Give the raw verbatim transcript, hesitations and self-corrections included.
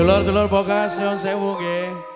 Dulur-dulur boga sewu nggih.